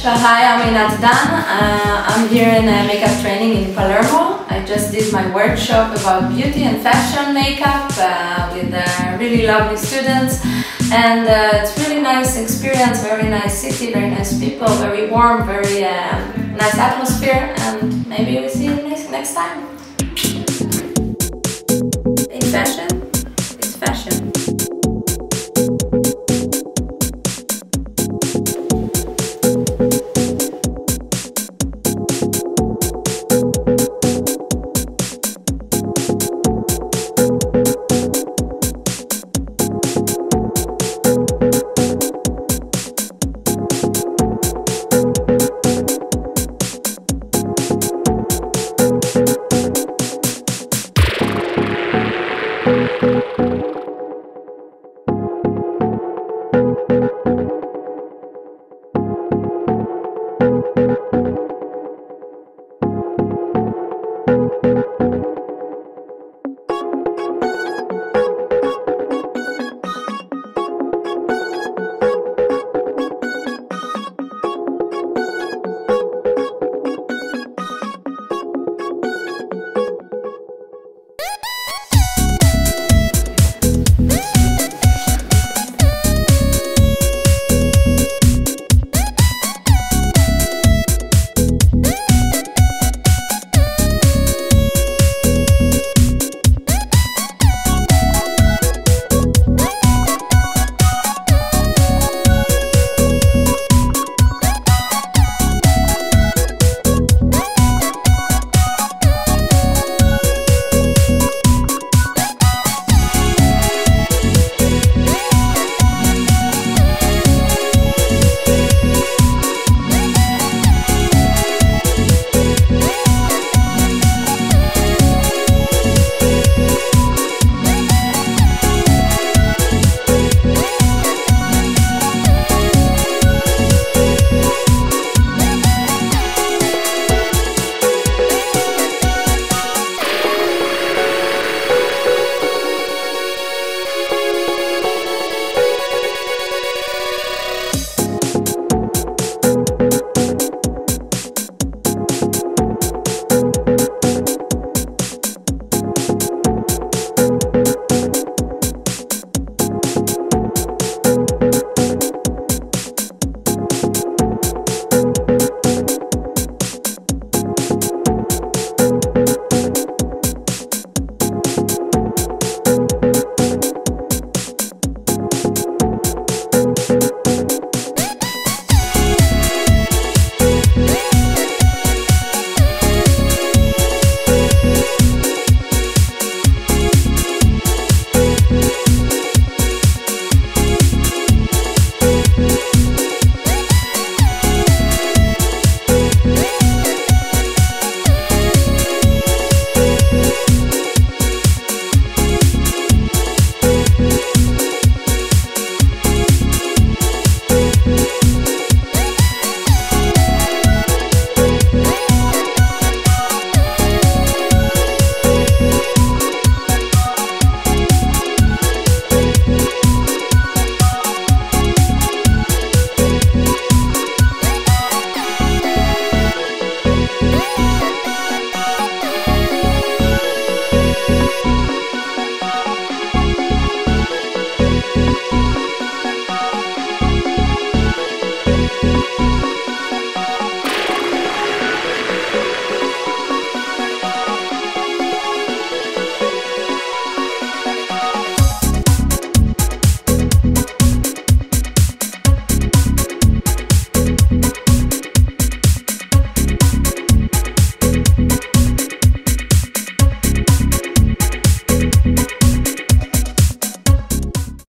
So hi, I'm Einat Dan. I'm here in makeup training in Palermo. I just did my workshop about beauty and fashion makeup with really lovely students, and it's really nice experience, very nice city, very nice people, very warm, very nice atmosphere, and maybe we'll see you next time. In fashion.